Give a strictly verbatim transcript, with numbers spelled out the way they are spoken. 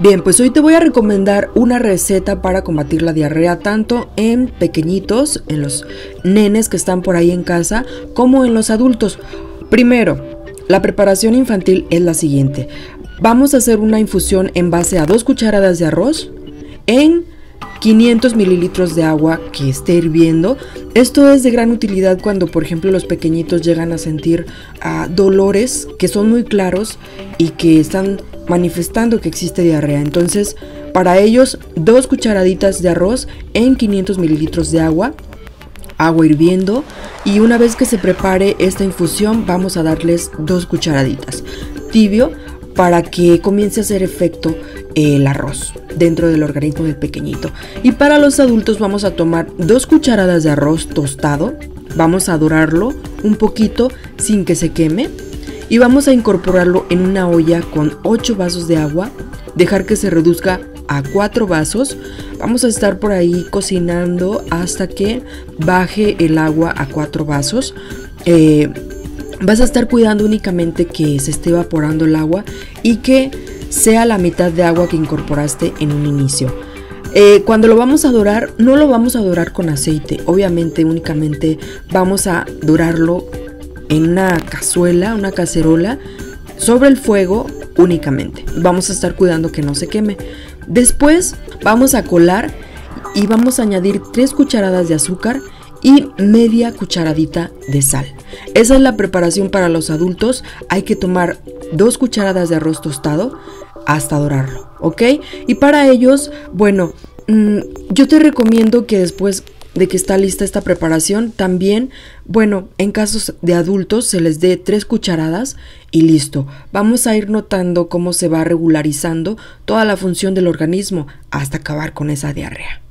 Bien, pues hoy te voy a recomendar una receta para combatir la diarrea tanto en pequeñitos, en los nenes que están por ahí en casa, como en los adultos. Primero, la preparación infantil es la siguiente. Vamos a hacer una infusión en base a dos cucharadas de arroz en quinientos mililitros de agua que esté hirviendo. Esto es de gran utilidad cuando, por ejemplo, los pequeñitos llegan a sentir uh, dolores que son muy claros y que están manifestando que existe diarrea. Entonces, para ellos, dos cucharaditas de arroz en quinientos mililitros de agua, agua hirviendo, y una vez que se prepare esta infusión, vamos a darles dos cucharaditas tibio para que comience a hacer efecto el arroz dentro del organismo del pequeñito. Y para los adultos vamos a tomar dos cucharadas de arroz tostado, vamos a dorarlo un poquito sin que se queme y vamos a incorporarlo en una olla con ocho vasos de agua, dejar que se reduzca a cuatro vasos. Vamos a estar por ahí cocinando hasta que baje el agua a cuatro vasos. Eh, vas a estar cuidando únicamente que se esté evaporando el agua y que sea la mitad de agua que incorporaste en un inicio. Eh, cuando lo vamos a dorar, no lo vamos a dorar con aceite, obviamente únicamente vamos a dorarlo en una cazuela, una cacerola, sobre el fuego únicamente. Vamos a estar cuidando que no se queme. Después vamos a colar y vamos a añadir tres cucharadas de azúcar y media cucharadita de sal. Esa es la preparación para los adultos. Hay que tomar dos cucharadas de arroz tostado hasta dorarlo, ¿ok? Y para ellos, bueno, mmm, yo te recomiendo que después de que está lista esta preparación, también, bueno, en casos de adultos se les dé tres cucharadas y listo. Vamos a ir notando cómo se va regularizando toda la función del organismo hasta acabar con esa diarrea.